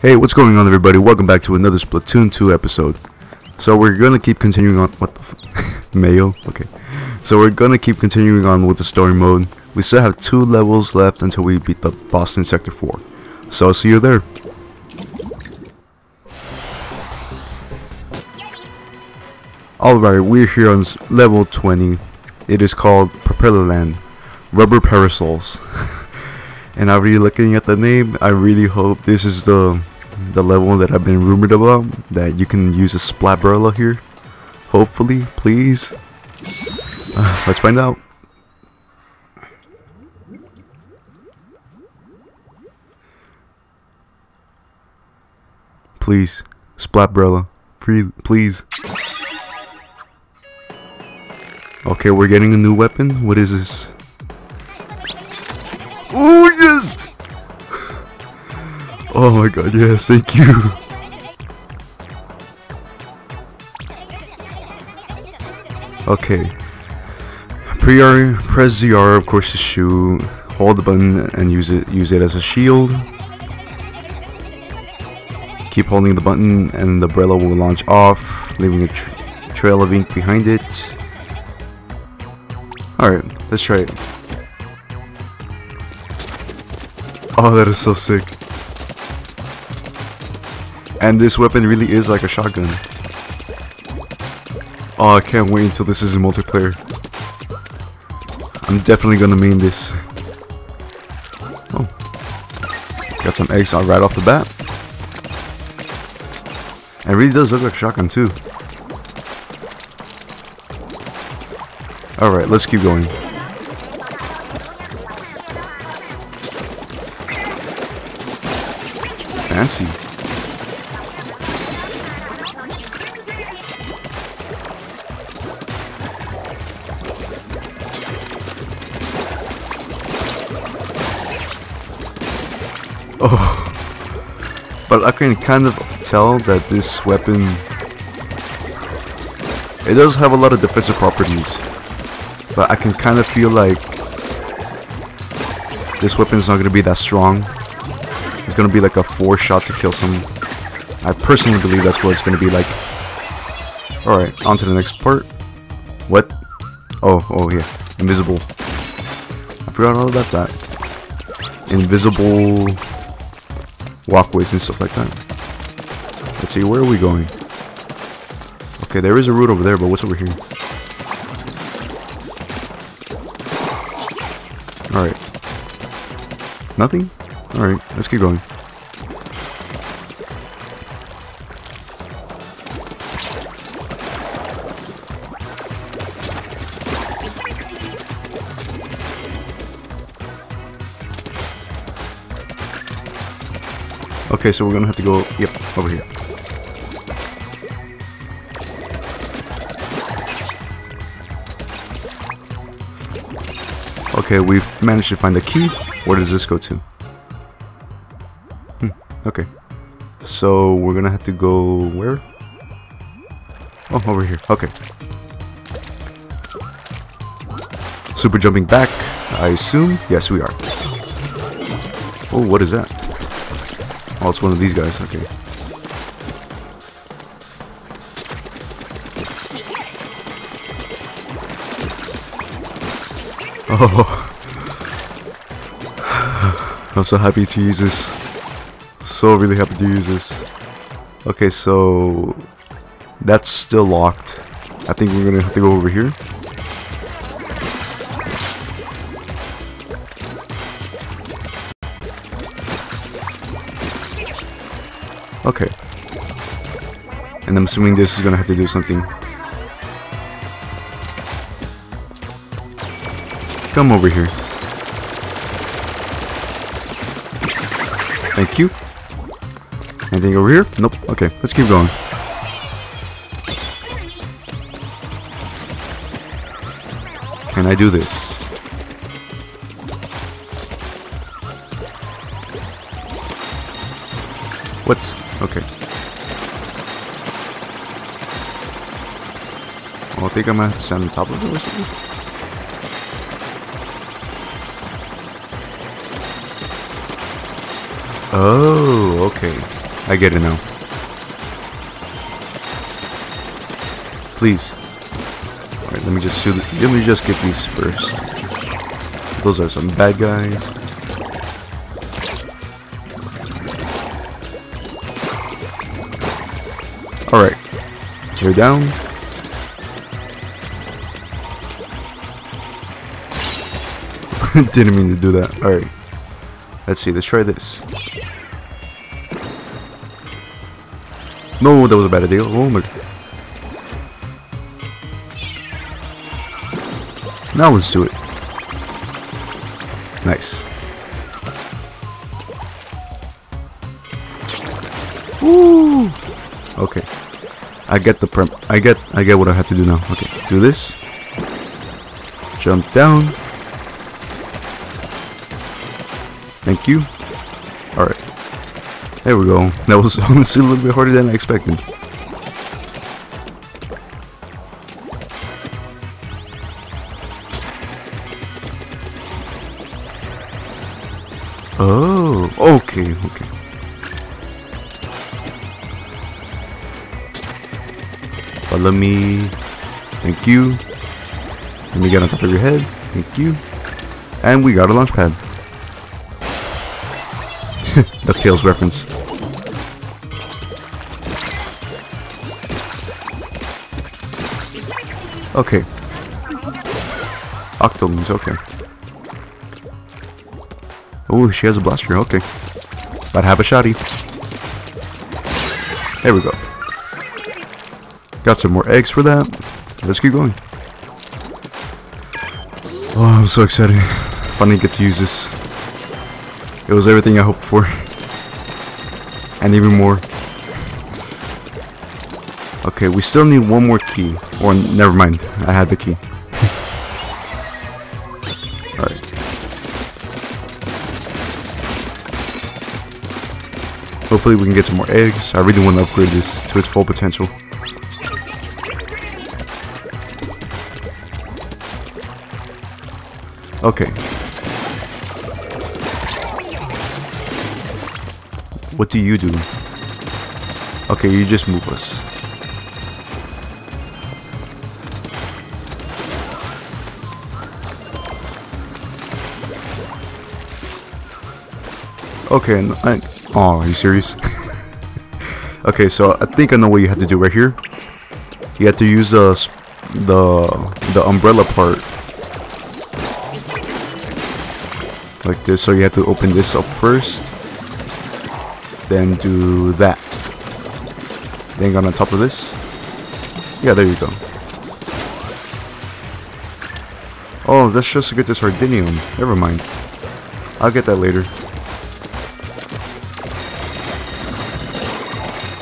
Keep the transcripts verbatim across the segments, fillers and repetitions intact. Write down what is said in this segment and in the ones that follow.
Hey, what's going on, everybody? Welcome back to another Splatoon two episode. So we're gonna keep continuing on. What the f mayo? Okay. So we're gonna keep continuing on with the story mode. We still have two levels left until we beat the boss in Sector four. So I'll see you there. Alright, we're here on level twenty. It is called Propellerland. Rubber Parasols. And I'm really looking at the name. I really hope this is the the level that I've been rumored about, that you can use a Splatbarella here. Hopefully, please. Uh, let's find out. Please, Splatbarella, please. Okay, we're getting a new weapon. What is this? Oh yes! Oh my god, yes, thank you! Okay. Pre-R, press the R, of course, to shoot. Hold the button and use it use it as a shield. Keep holding the button and the umbrella will launch off, leaving a tra trail of ink behind it. Alright, let's try it. Oh, that is so sick. And this weapon really is like a shotgun. Oh, I can't wait until this is in multiplayer. I'm definitely gonna main this. Oh. Got some eggs on right off the bat. It really does look like a shotgun too. Alright, let's keep going. Fancy. Oh, but I can kind of tell that this weapon, it does have a lot of defensive properties, but I can kind of feel like this weapon is not going to be that strong. It's gonna be like a four shot to kill someone. I personally believe that's what it's gonna be like. Alright, on to the next part. What? Oh, oh yeah. Invisible. I forgot all about that. Invisible walkways and stuff like that. Let's see, where are we going? Okay, there is a route over there, but what's over here? Alright. Nothing? Alright, let's keep going. Okay, so we're gonna have to go, yep, over here. Okay, we've managed to find the key. Where does this go to? Okay, so we're gonna have to go where? Oh, over here. Okay. Super jumping back, I assume? Yes, we are. Oh, what is that? Oh, it's one of these guys. Okay. Oh. I'm so happy to use this. So really happy to use this. Okay, so that's still locked. I think we're gonna have to go over here. Okay. And I'm assuming this is gonna have to do something. Come over here. Thank you. Anything over here? Nope. Okay, let's keep going. Can I do this? What? Okay. Oh, I think I'm gonna have to stand on top of it or something. Oh, okay. I get it now. Please. Alright, let me just do the, let me just get these first. Those are some bad guys. Alright. They're down. Didn't mean to do that. Alright. Let's see, let's try this. No, that was a bad idea. Oh my. Now let's do it. Nice. Woo! Okay. I get the prem I get I get what I have to do now. Okay, do this. Jump down. Thank you. Alright. There we go. That was honestly a little bit harder than I expected. Oh, okay, okay. Follow me. Thank you. Let me get on top of your head. Thank you. And we got a launch pad. DuckTales reference. Okay. Octolings, okay. Oh, she has a blaster, okay. Gotta have a shotty. There we go. Got some more eggs for that. Let's keep going. Oh, I'm so excited. Finally get to use this. It was everything I hoped for. And even more. Okay, we still need one more key. Or, never mind. I had the key. Alright. Hopefully we can get some more eggs. I really want to upgrade this to its full potential. Okay. What do you do? Okay, you just move us. Okay, no, I, oh, are you serious? Okay, so I think I know what you have to do right here. You have to use the the the umbrella part like this. So you have to open this up first. Then do that. Then go on top of this. Yeah, there you go. Oh, that's just to get this Hardinium. Never mind. I'll get that later.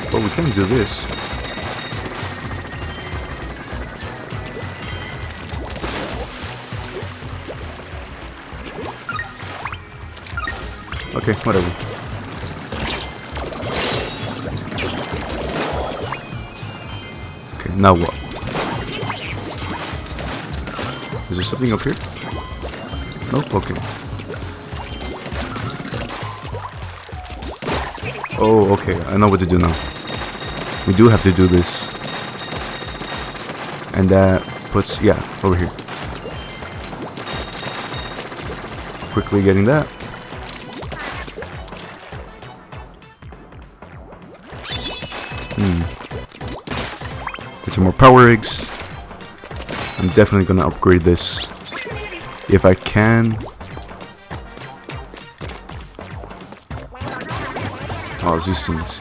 But we can do this. Okay, whatever. Now what? Is there something up here? Nope, okay. Oh, okay, I know what to do now. We do have to do this. And that puts, yeah, over here. Quickly getting that. Hmm. Some more power eggs. I'm definitely gonna upgrade this if I can. Oh, these things.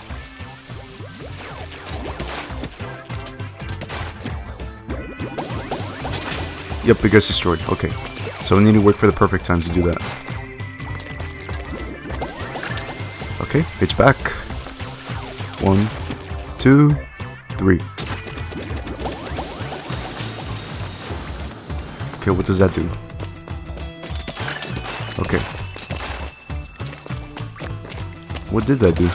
Yep, it gets destroyed. Okay, so I need to wait for the perfect time to do that. Okay, it's back. One, two, three. Okay, what does that do? Okay. What did that do?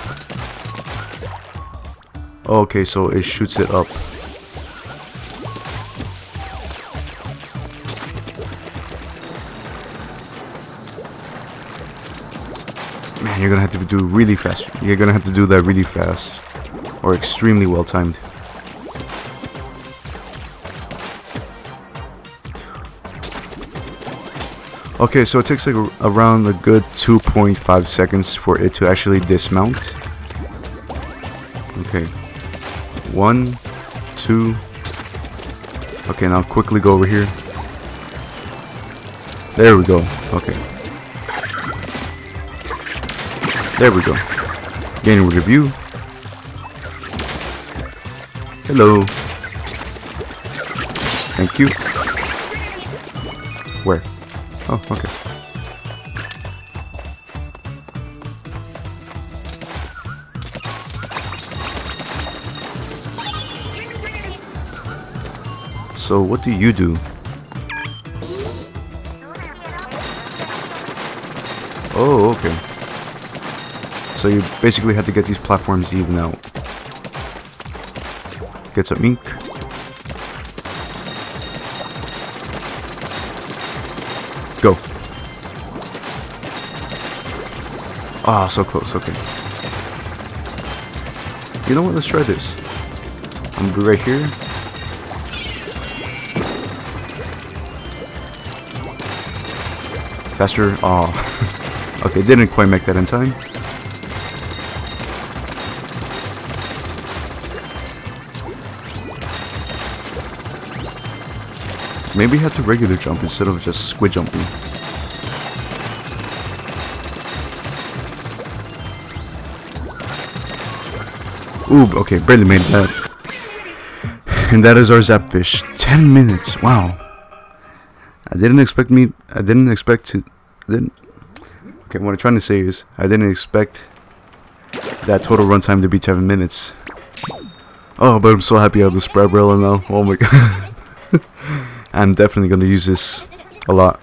Oh, okay, so it shoots it up. Man, You're gonna have to do really fast. You're gonna have to do that really fast. Or extremely well timed. Okay, so it takes like a, around a good two point five seconds for it to actually dismount. Okay. One, two. Okay, now quickly go over here. There we go. Okay. There we go. Gaining rid of you. Hello. Thank you. Where? Oh, okay. So, what do you do? Oh, okay. So you basically had to get these platforms even out. Get some ink. Go. Ah, so close, okay. You know what, let's try this. I'm gonna be right here. Faster, aw. Okay, didn't quite make that in time. Maybe have to regular jump instead of just squid jumping. Ooh, okay, barely made that. And that is our Zapfish. Ten minutes. Wow. I didn't expect me. I didn't expect to. I didn't. Okay, what I'm trying to say is I didn't expect that total runtime to be ten minutes. Oh, but I'm so happy I have the spray umbrella now. Oh my god. I'm definitely going to use this a lot.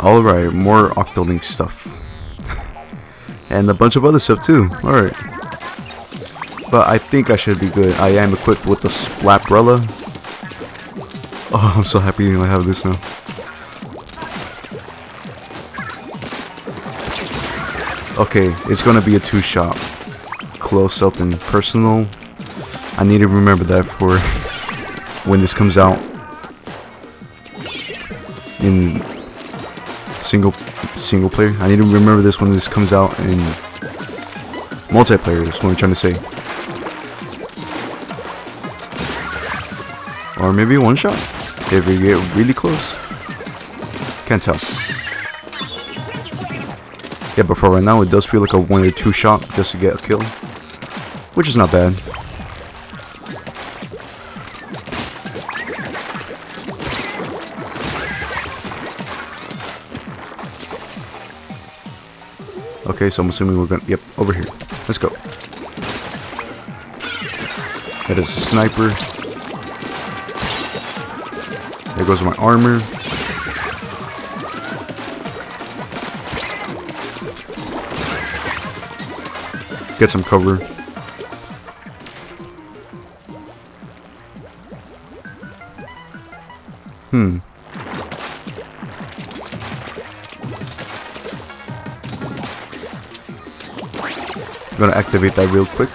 Alright, more Octolink stuff. And a bunch of other stuff too. Alright. But I think I should be good. I am equipped with the Splatbrella. Oh, I'm so happy I have this now. Okay, it's gonna be a two-shot. Close up and personal. I need to remember that for when this comes out in single single player. I need to remember this when this comes out in multiplayer, is what I'm trying to say. Or maybe one shot. If we get really close, can't tell. Yeah, but for right now, it does feel like a one or two shot just to get a kill, which is not bad. Okay, so I'm assuming we're gonna. Yep, over here. Let's go. That is a sniper. There goes my armor. Get some cover. Hmm. I'm gonna activate that real quick.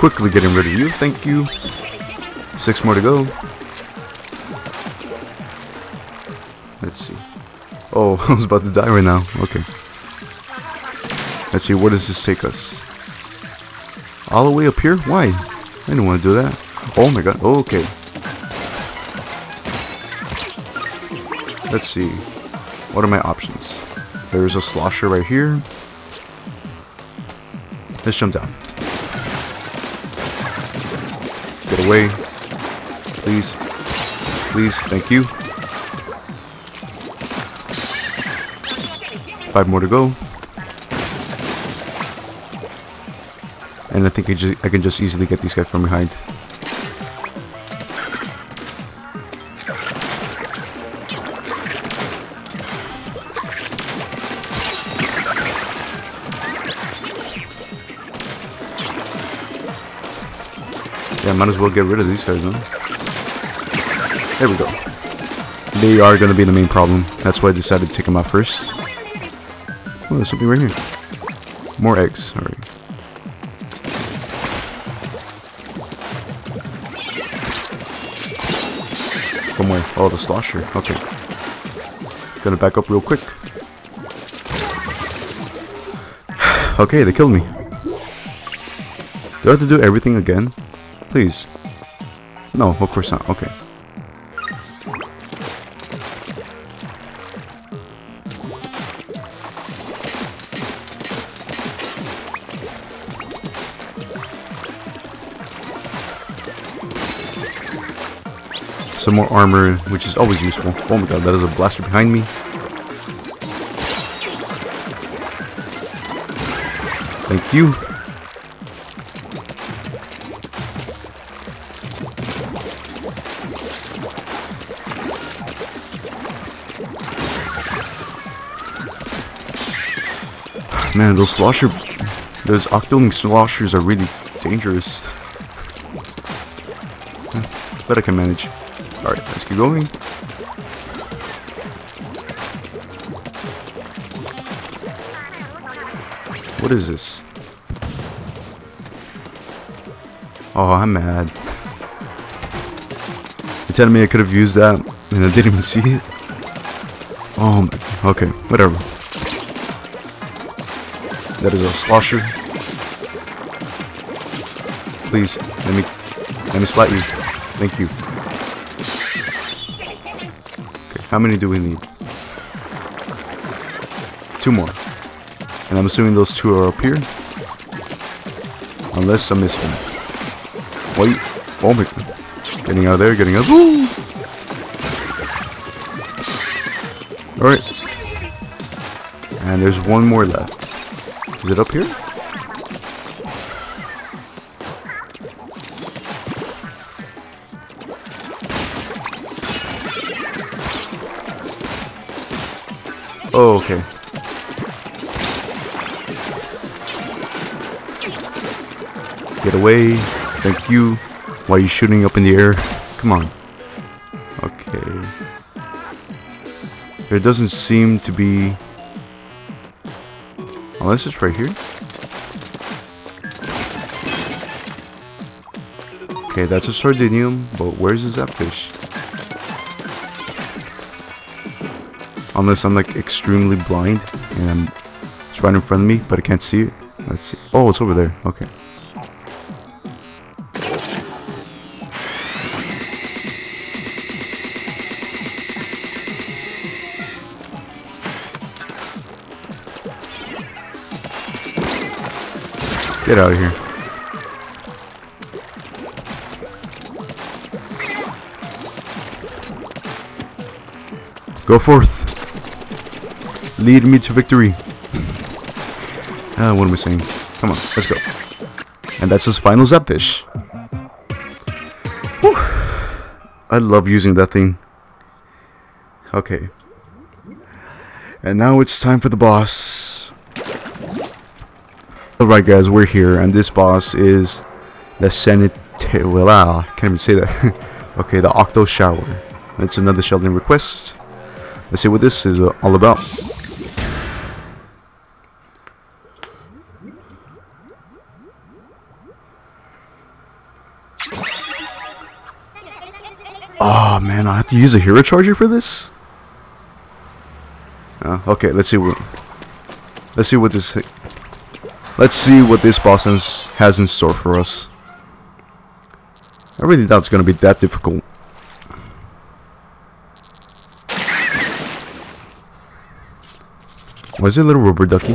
Quickly getting rid of you, thank you. Six more to go. Let's see. Oh, I was about to die right now. Okay. Let's see, where does this take us? All the way up here? Why? I didn't want to do that. Oh my god, okay. Let's see. What are my options? There's a slosher right here. Let's jump down. Get away. Please. Please. Thank you. Five more to go. and I think I, just, I can just easily get these guys from behind. Yeah, might as well get rid of these guys, huh? There we go. They are going to be the main problem. That's why I decided to take them out first. Oh, there's something right here. More eggs. Alright. Come away. Oh, the slosher. Okay. Gonna back up real quick. Okay, they killed me. Do I have to do everything again? Please. No, of course not. Okay. Some more armor, which is always useful. Oh my god, that is a blaster behind me. Thank you. Man, those slosher, those Octoling sloshers are really dangerous. But I can manage. Alright, let's keep going. What is this? Oh, I'm mad. You're telling me I could have used that and I didn't even see it? Oh, my, okay, whatever. That is a slosher. Please, let me, let me splat you. Thank you. Okay, how many do we need? Two more. And I'm assuming those two are up here. Unless I miss one. Wait. Oh my god. Getting out of there, getting out. Woo! Alright. And there's one more left. Is it up here? Oh, okay. Get away. Thank you. Why are you shooting up in the air? Come on. Okay. There doesn't seem to be... Unless it's right here. Okay, that's a Sardinium, but where's the Zapfish? Unless I'm like extremely blind and it's right in front of me, but I can't see it. Let's see. Oh, it's over there. Okay. Get out of here. Go forth. Lead me to victory. Ah, what am I saying? Come on, let's go. And that's his final Zapfish. Whew. I love using that thing. Okay. And now it's time for the boss. Alright guys, we're here, and this boss is the Sanitaire. Well, ah, can't even say that. Okay, the Octo Shower. That's another Sheldon request. Let's see what this is all about. Oh man, I have to use a hero charger for this? Uh, okay, let's see what let's see what this Let's see what this boss has, has in store for us. I really doubt it's going to be that difficult. Why is there a little rubber ducky?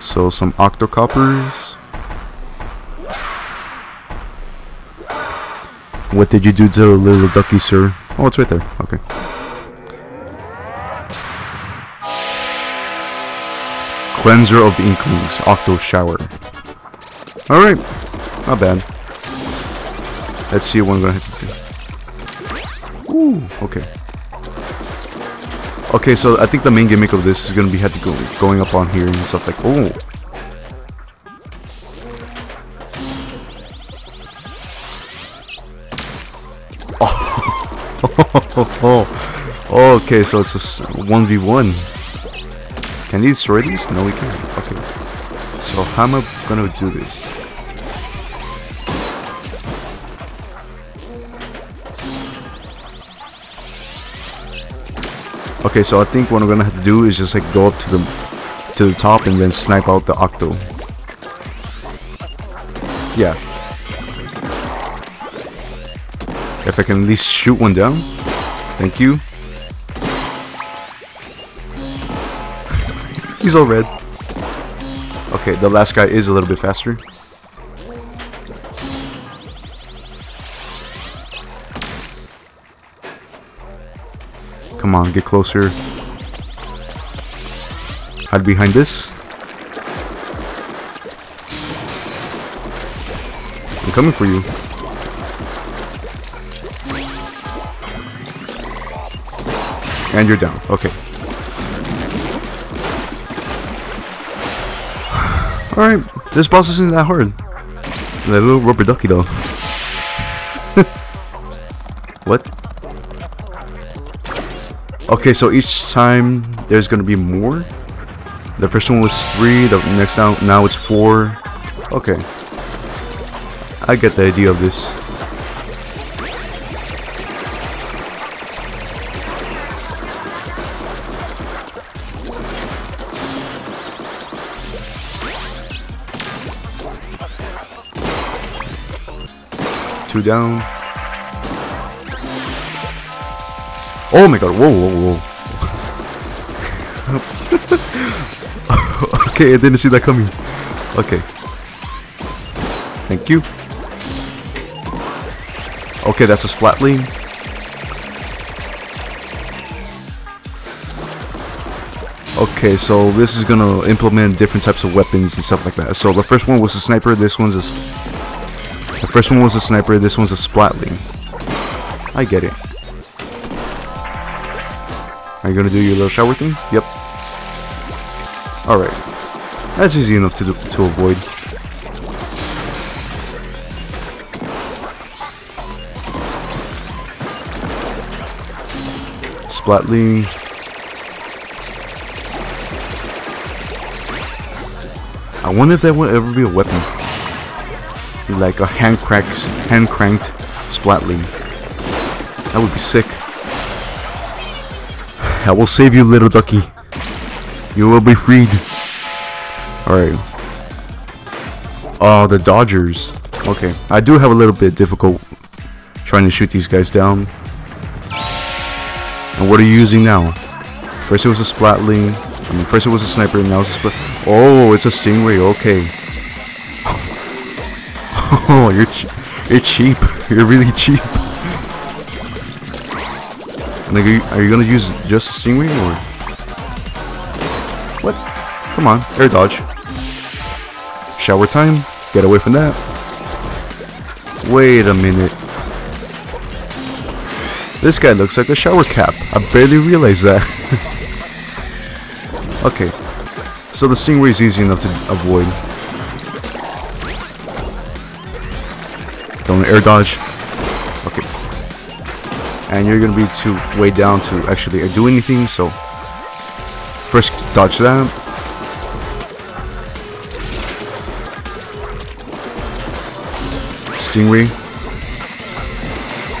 So, some Octocoppers. What did you do to the little ducky, sir? Oh, it's right there. Okay. Cleanser of the Inklings, Octo Shower. Alright, not bad. Let's see what I'm gonna have to do. Ooh, okay. Okay, so I think the main gimmick of this is gonna be had to go going up on here and stuff like oh. Oh, okay, so it's a one v one. Can you destroy these? No, we can't. Okay, so how am I gonna do this? Okay, so I think what I'm gonna have to do is just like go up to the to the top and then snipe out the Octo. Yeah. If I can at least shoot one down. Thank you. He's all red. Okay, the last guy is a little bit faster. Come on, get closer. Hide behind this. I'm coming for you. And you're down. Okay. Alright. This boss isn't that hard. That little rubber ducky though. What? Okay, so each time there's gonna be more. The first one was three, the next now now it's four. Okay. I get the idea of this. Two down. Oh my god, whoa, whoa, whoa. Okay, I didn't see that coming. Okay. Thank you. Okay, that's a Splatling. Okay, so this is gonna implement different types of weapons and stuff like that. So the first one was a sniper, this one's a The first one was a sniper, this one's a Splatling. I get it. Are you gonna do your little shower thing? Yep. Alright. That's easy enough to, do, to avoid. Splatling. I wonder if that would ever be a weapon. Like a hand cracks, hand cranked Splatling. That would be sick. I will save you, little ducky. You will be freed. Alright. Oh, the Dodgers. Okay. I do have a little bit difficult trying to shoot these guys down. And what are you using now? First it was a Splatling. I mean, first it was a sniper, and now it's a split. Oh, it's a Stingray. Okay. Oh, you're ch you're cheap. You're really cheap. Like, are you, are you gonna use just a Stingray or what? Come on, air dodge. Shower time. Get away from that. Wait a minute. This guy looks like a shower cap. I barely realized that. Okay, so the Stingray is easy enough to avoid. Don't air dodge. Okay. And you're gonna be too way down to actually do anything, so first dodge that. Stingray.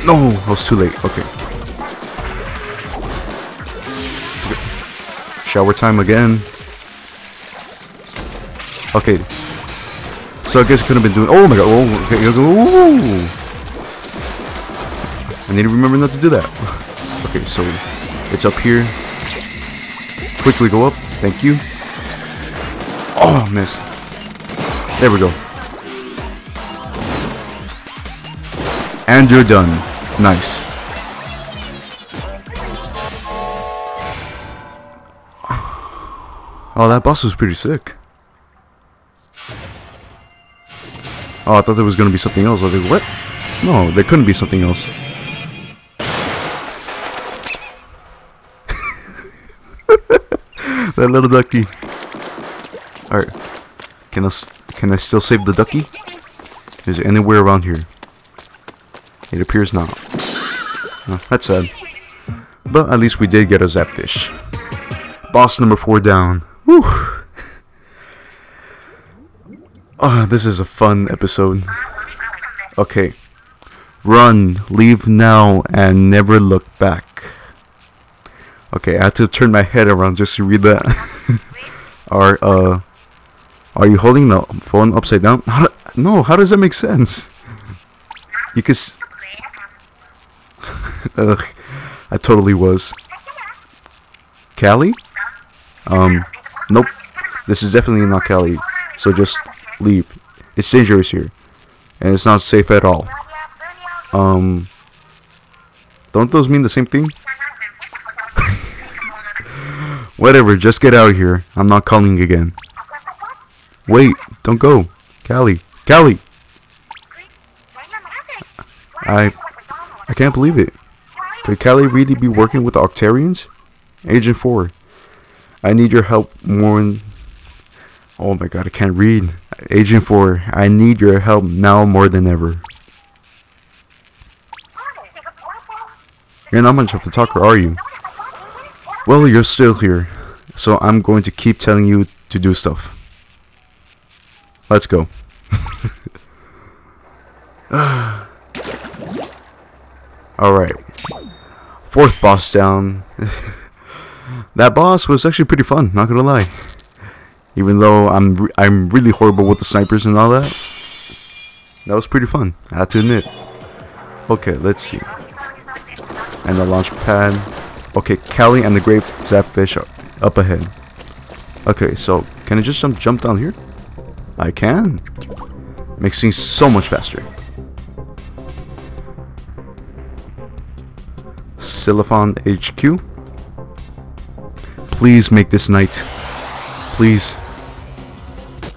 No, I was too late. Okay. Okay. Shower time again. Okay. So I guess I could have been doing. Oh my god! Oh, okay. Ooh. I need to remember not to do that. Okay, so it's up here. Quickly go up. Thank you. Oh, missed. There we go. And you're done. Nice. Oh, that boss was pretty sick. Oh, I thought there was going to be something else. I was like, what? No, there couldn't be something else. That little ducky. Alright. Can I, can I still save the ducky? Is there anywhere around here? It appears not. Oh, that's sad. But at least we did get a Zapfish. Boss number four down. Whew. Oh, this is a fun episode. Okay. Run, leave now, and never look back. Okay, I had to turn my head around just to read that. Are uh, are you holding the phone upside down? How do, no, how does that make sense? You could. S Ugh, I totally was. Callie? Um, nope. This is definitely not Callie. So just leave. It's dangerous here, and it's not safe at all. Um, don't those mean the same thing? Whatever, just get out of here. I'm not calling again. Wait, don't go. Callie. Callie! I... I can't believe it. Could Callie really be working with the Octarians? Agent four. I need your help more than... Oh my god, I can't read. Agent four, I need your help now more than ever. You're not much of a talker, are you? Well, you're still here, so I'm going to keep telling you to do stuff. Let's go. Alright. Fourth boss down. That boss was actually pretty fun, not gonna lie. Even though I'm re I'm really horrible with the snipers and all that. That was pretty fun, I have to admit. Okay, let's see. And the launch pad. Okay, Callie and the grape Zapfish are up ahead. Okay, so can I just jump, jump down here? I can. Makes things so much faster. Silicon H Q. Please make this night. Please.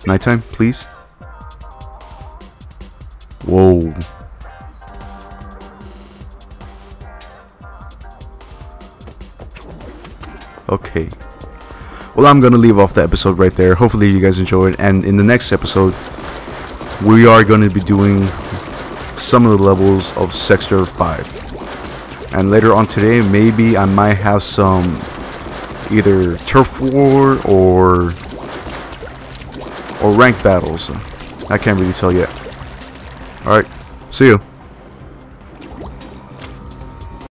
Nighttime, please. Whoa. Okay, well, I'm gonna leave off the episode right there. Hopefully you guys enjoyed, and in the next episode we are going to be doing some of the levels of Sector five, and later on today maybe I might have some either turf war or or ranked battles. I can't really tell yet. Alright, see you.